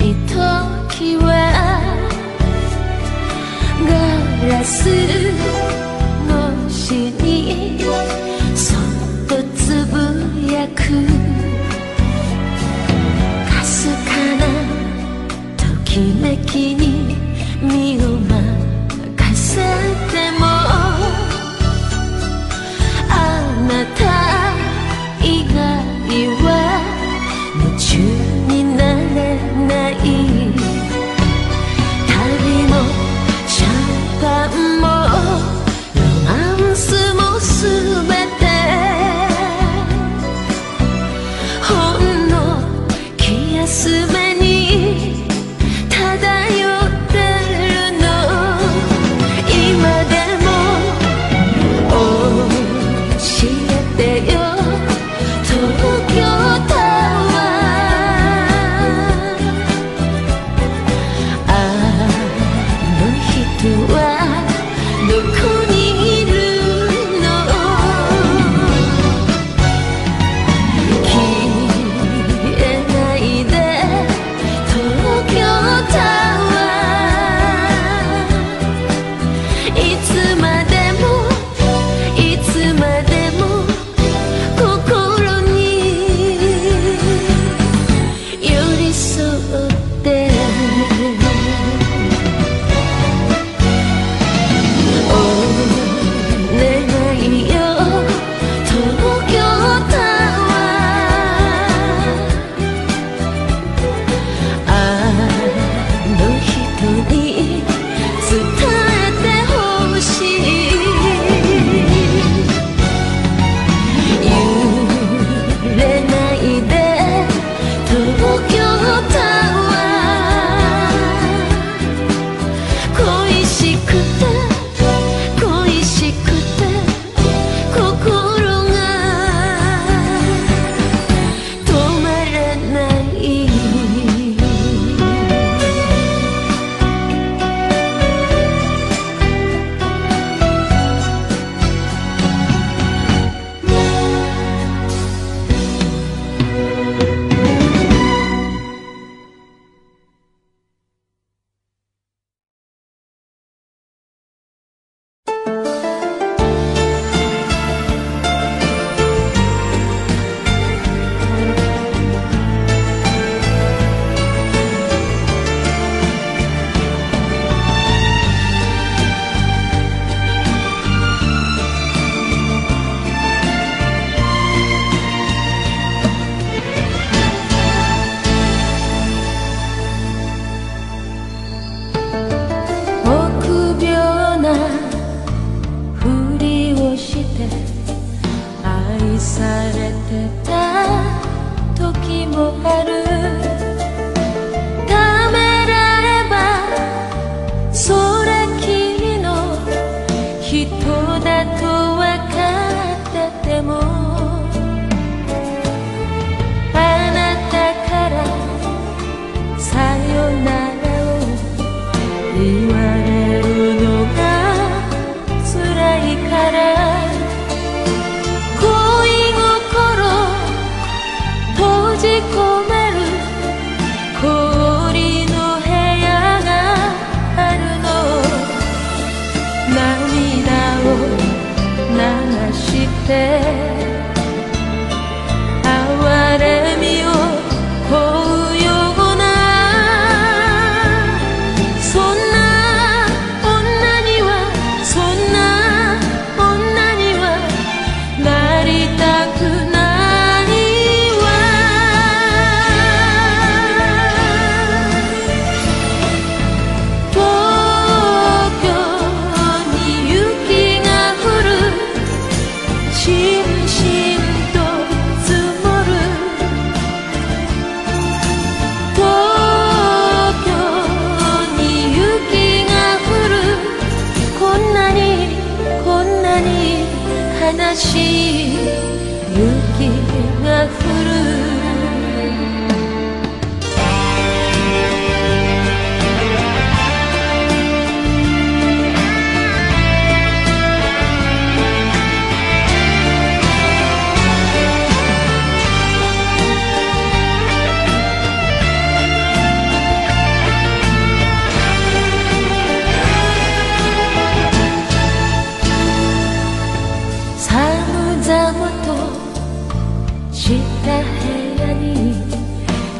い時はガラス越しにそっとつぶやくかすかなときめきに身を任せてもあなた以外は夢中になれない。旅もシャンパンもロマンスも全てほんの気休めに漂う「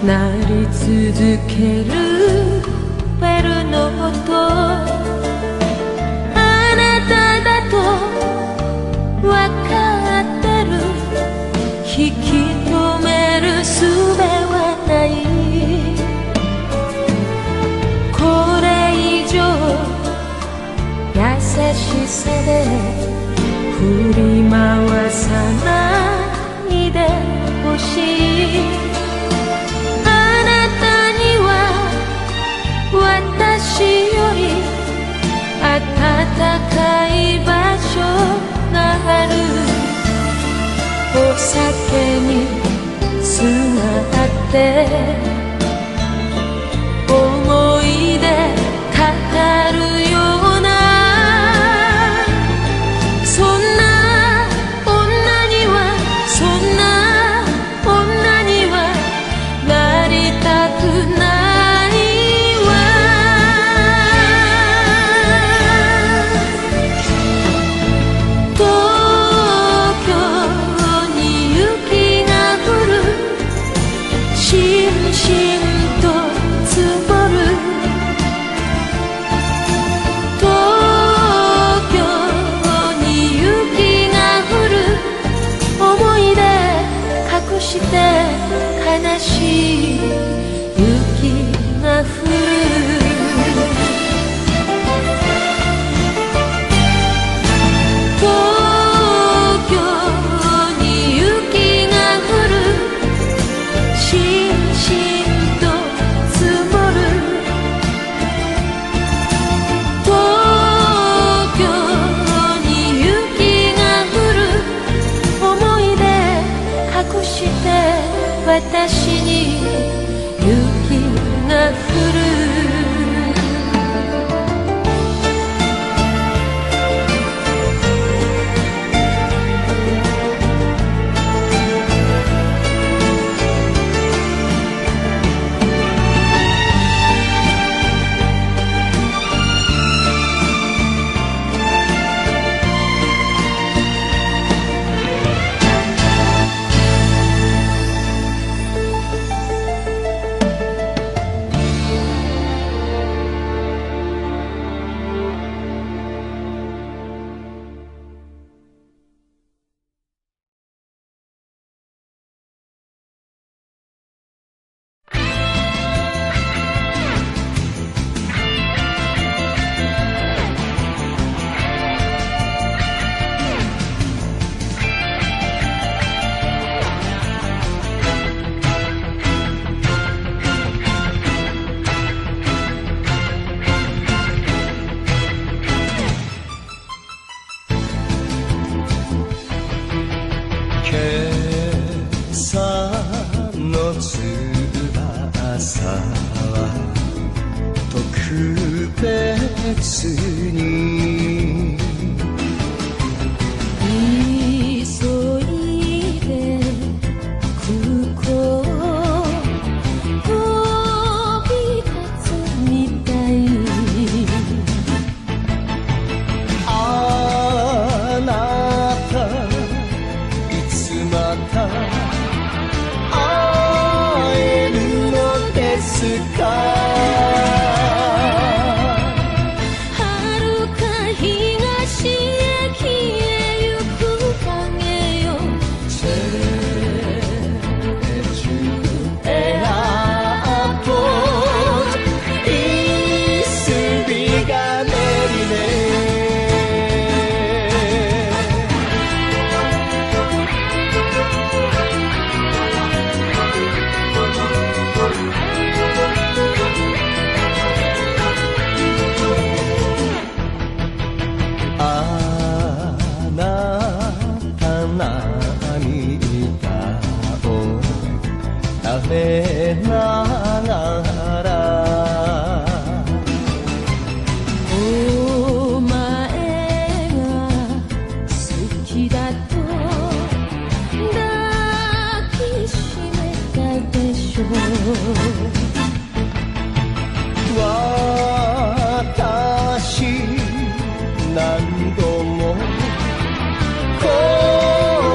鳴り続けるベルの音、あなただと分かってる、引き止める術はない、これ以上優しさで振り回さないでほしい、私より暖かい場所がある、お酒につながって思い出語るような、そんな女にはそんな女にはなりたくない、悲しい雪が降る、東京に雪が降る、しんしんと積もる、東京に雪が降る、思い出隠して私に雪が降る、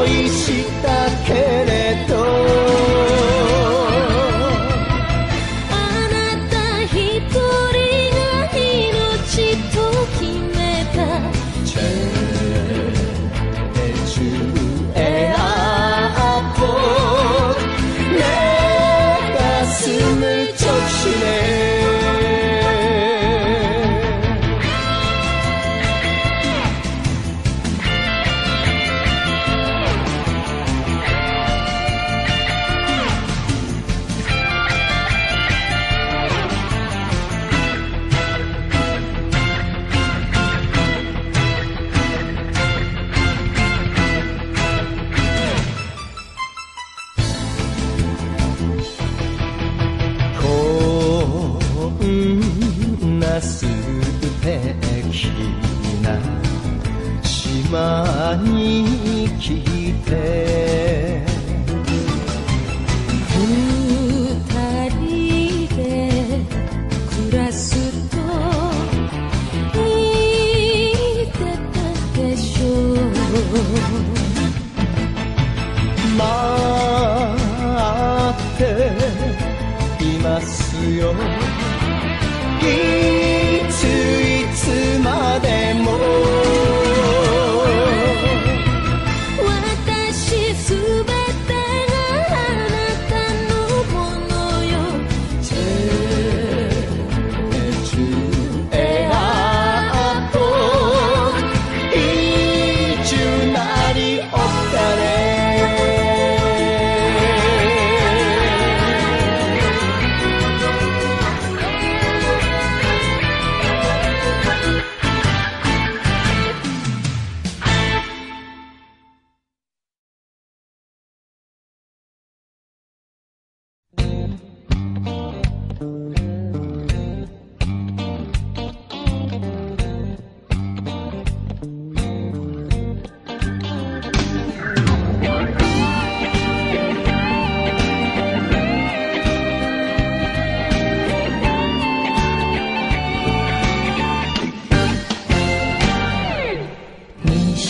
恋したけれどすべきな島に来て」「二人で暮らすと言ってたでしょう」「待っていますよ」「いついつまでも」「私すべてがあなたのものよ」「チューチューエアート」「いちゅうなりおったれ」「注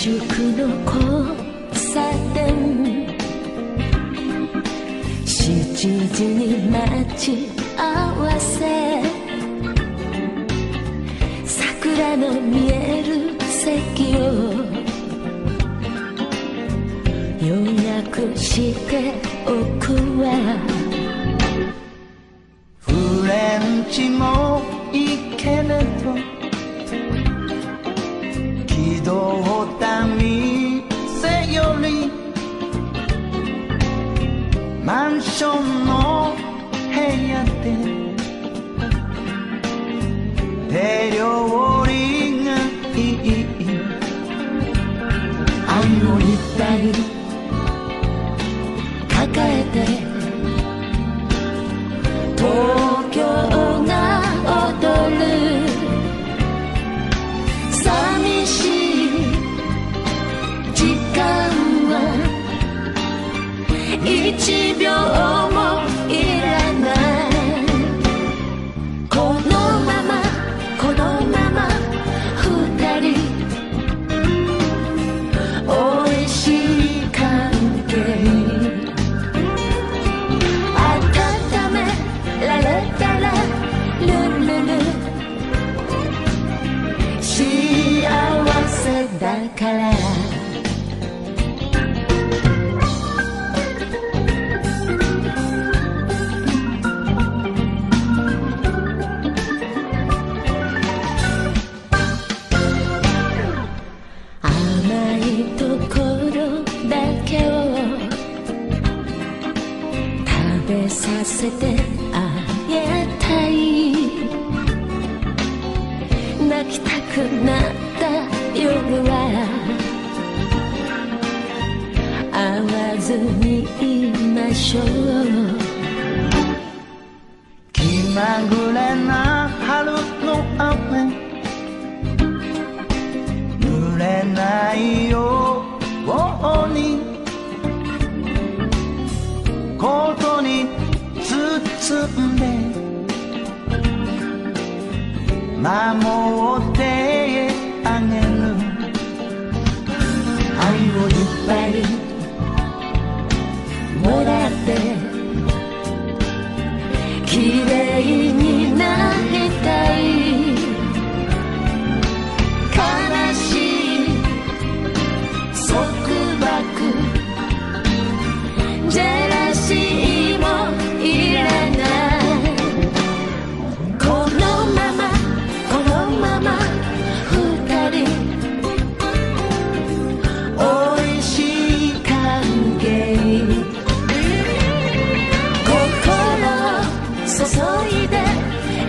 いで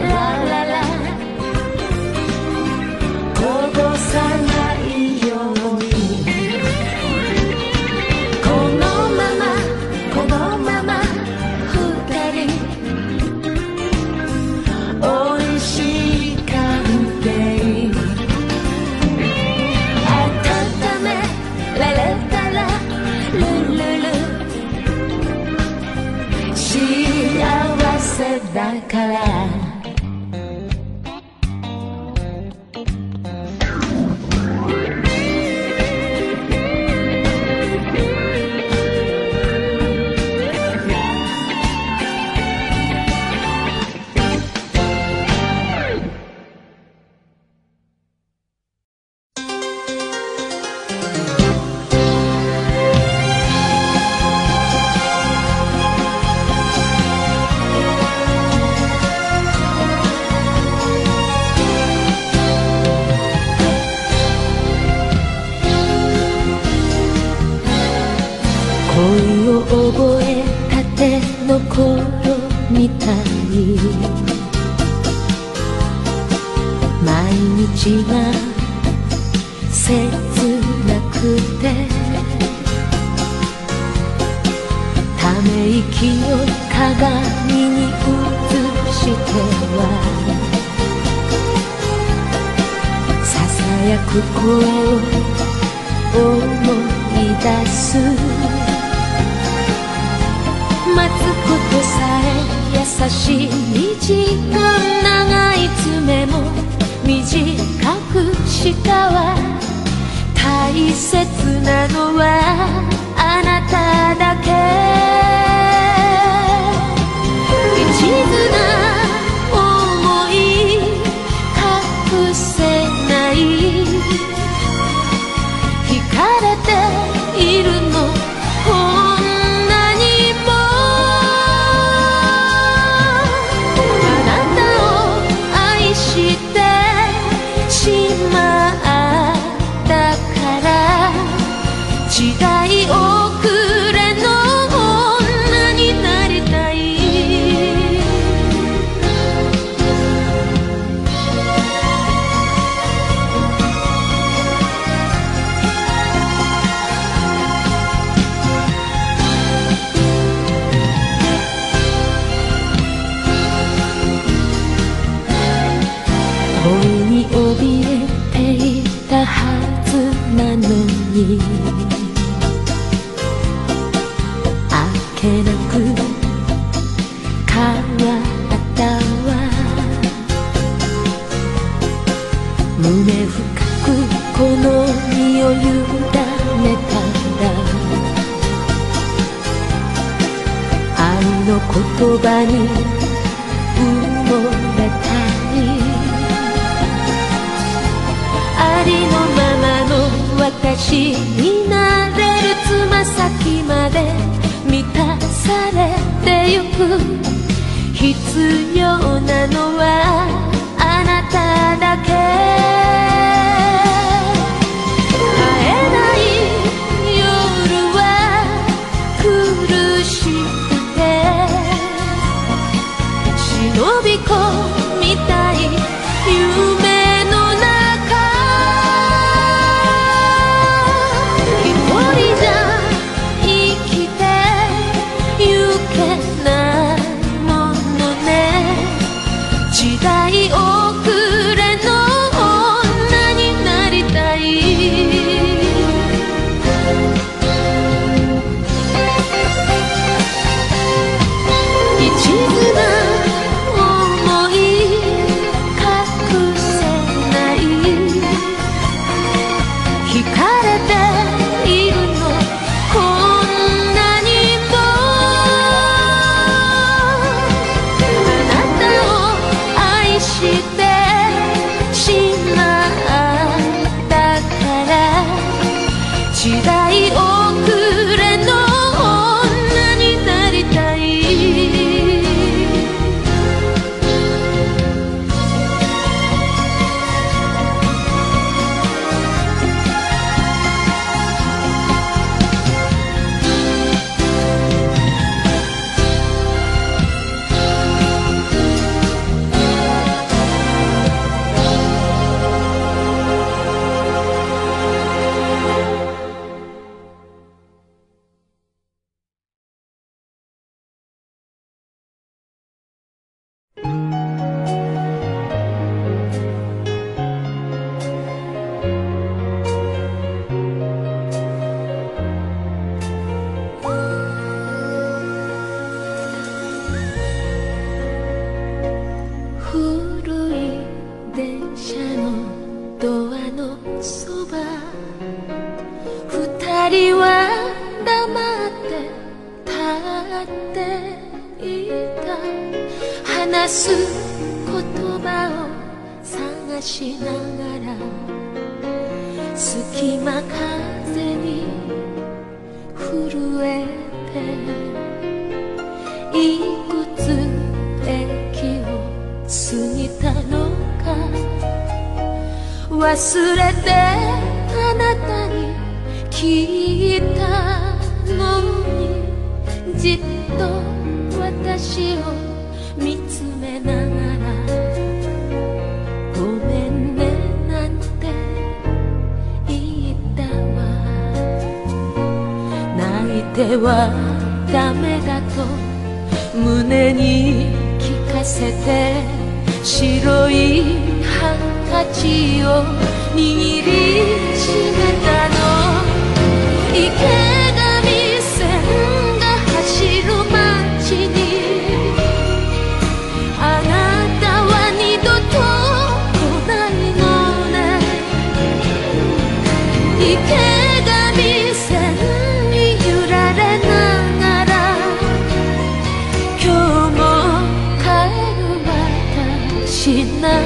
ララ」だから」「絆、思い、話す言葉を探しながら隙間風に震えていくつ駅を過ぎたのか忘れてあなたに聞いたのにじっと私を見つめながら「ごめんね」なんて言ったわ「泣いてはダメだと胸に聞かせて」「白いハンカチを握りしめたの」「池上線が走る街に」池上線に揺られながら今日も帰る私な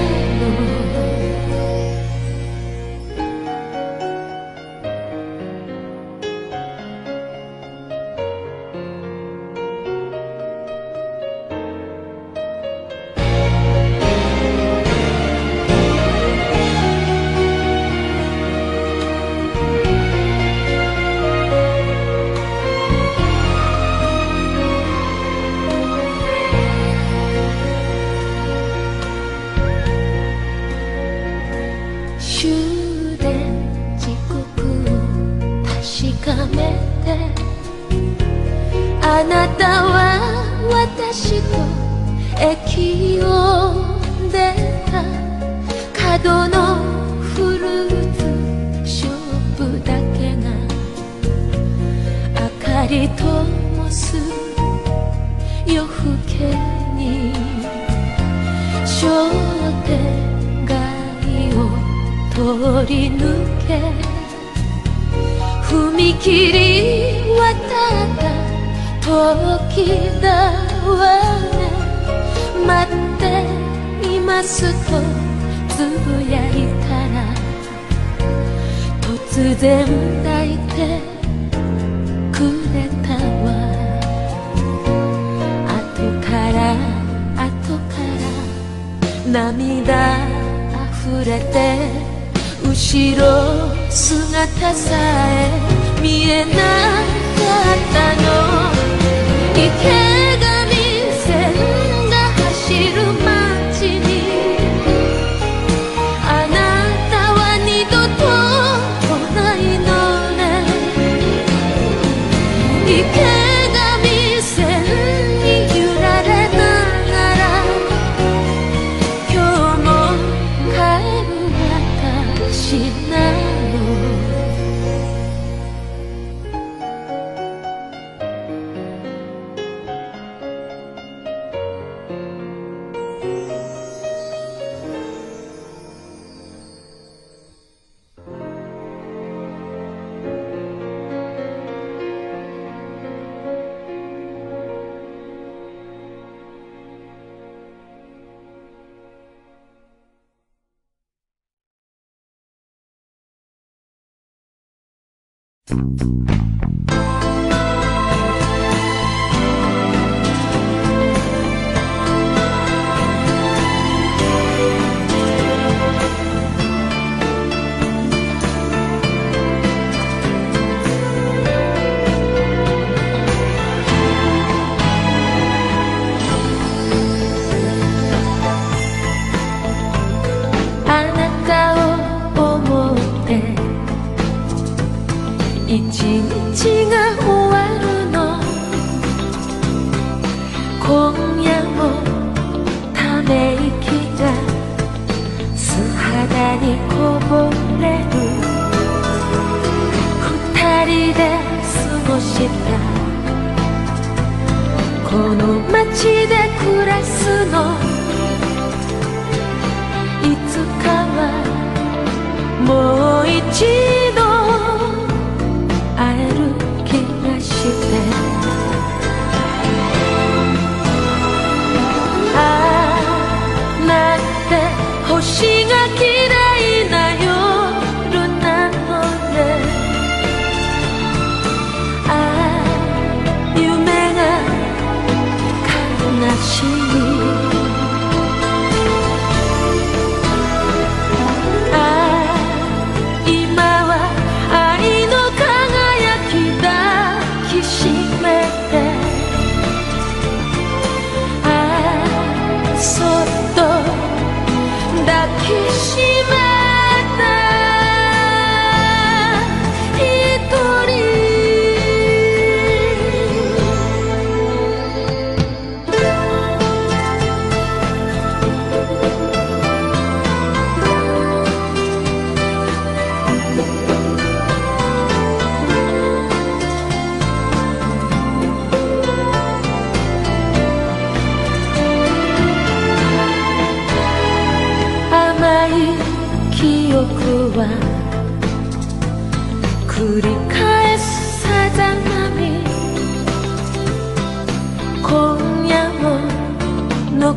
残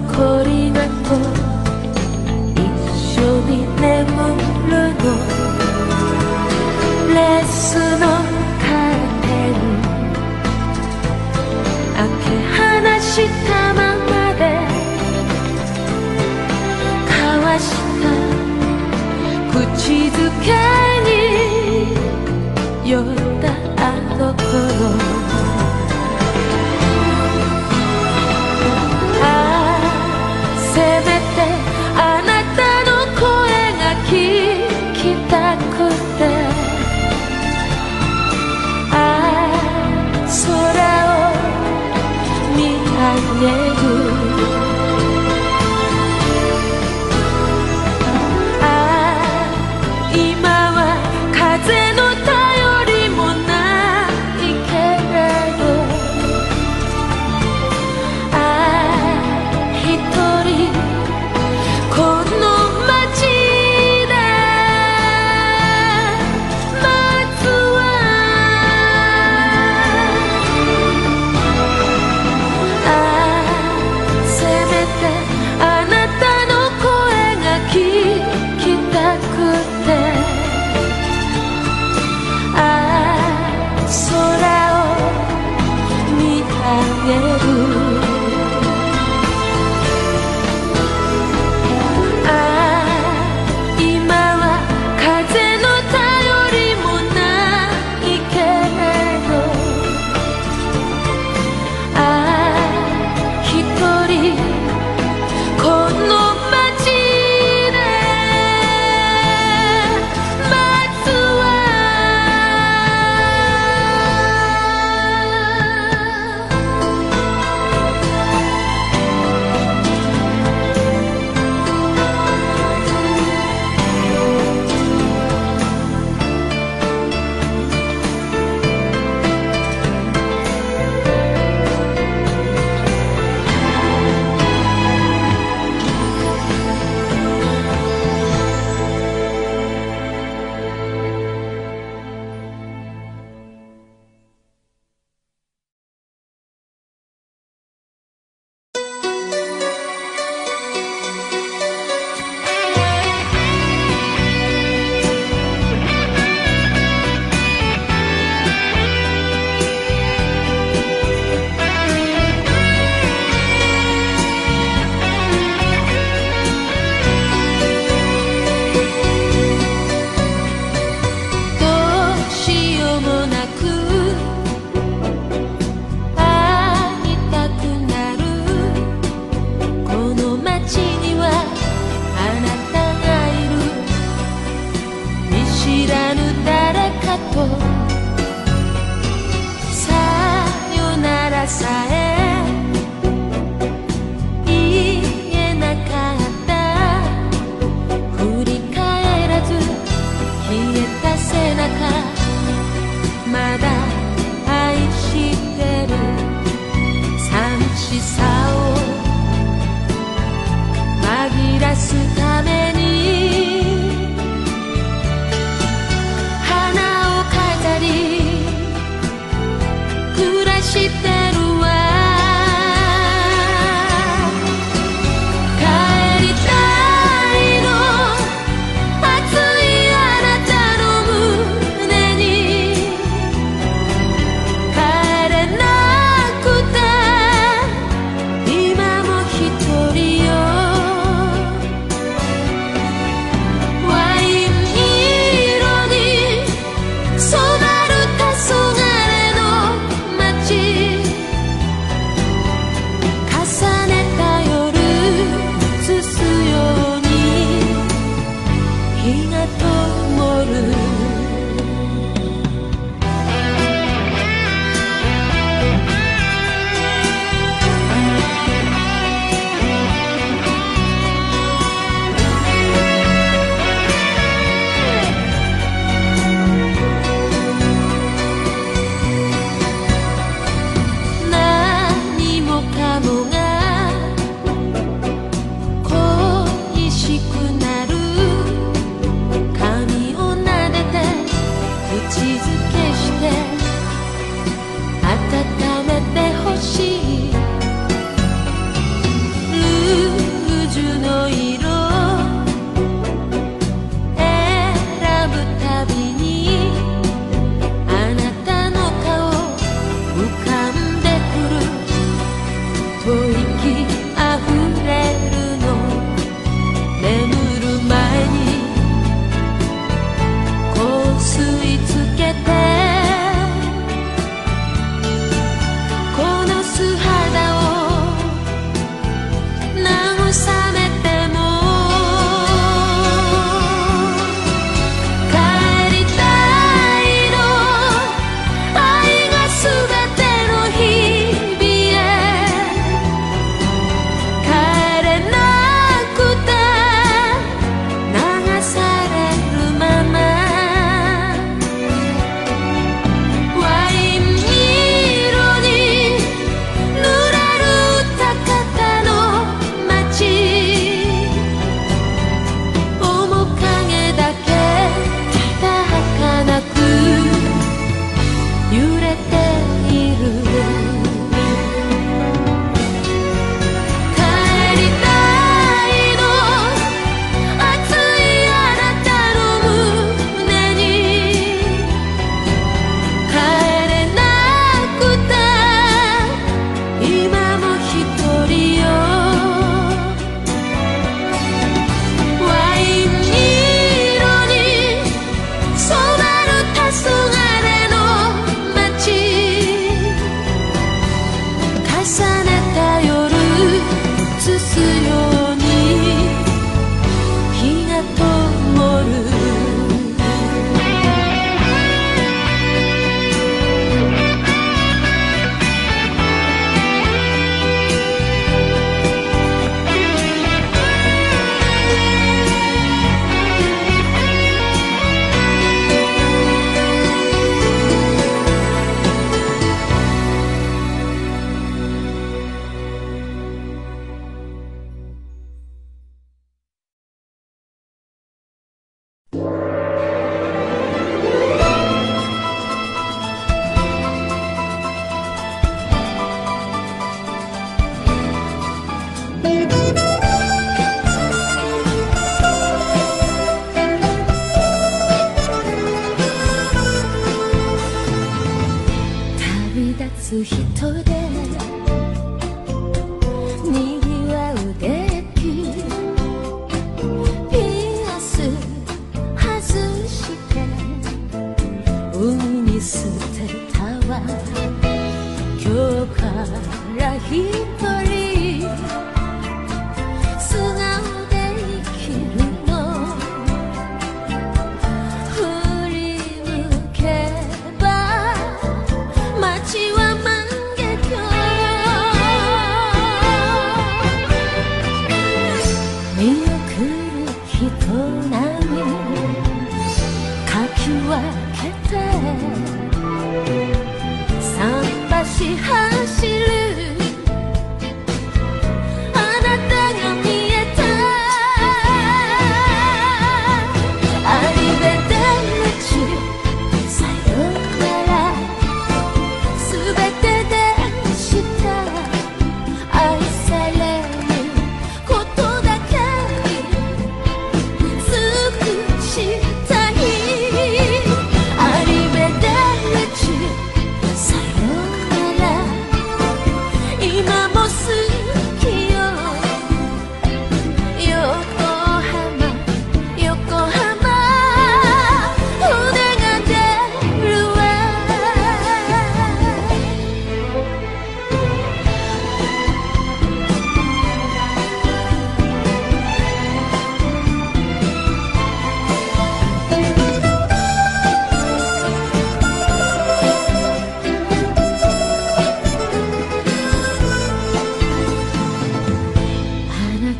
りがと一緒に眠るのレースのカーテン開け放したままで交わした口づけに酔ったあの頃Yeah.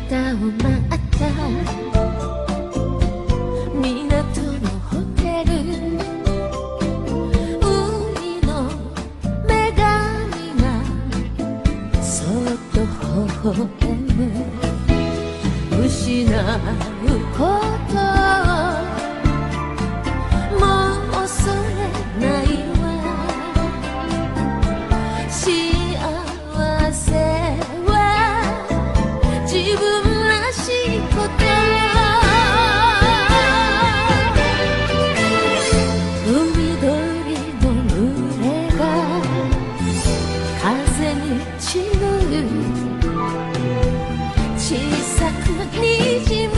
歌を待った港のホテル、海の女神がそっと微笑む。失うことをもう恐れないわ。幸せは自分らしいことを。海鳥の群れが風に散る。小さくにじむ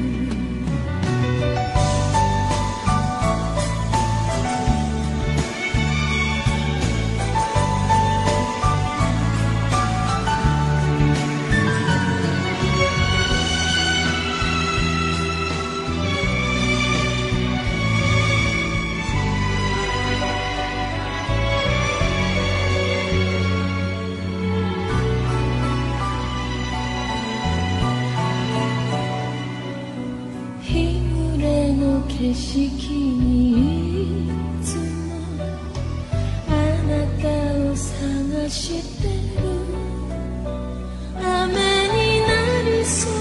「雨になりそう」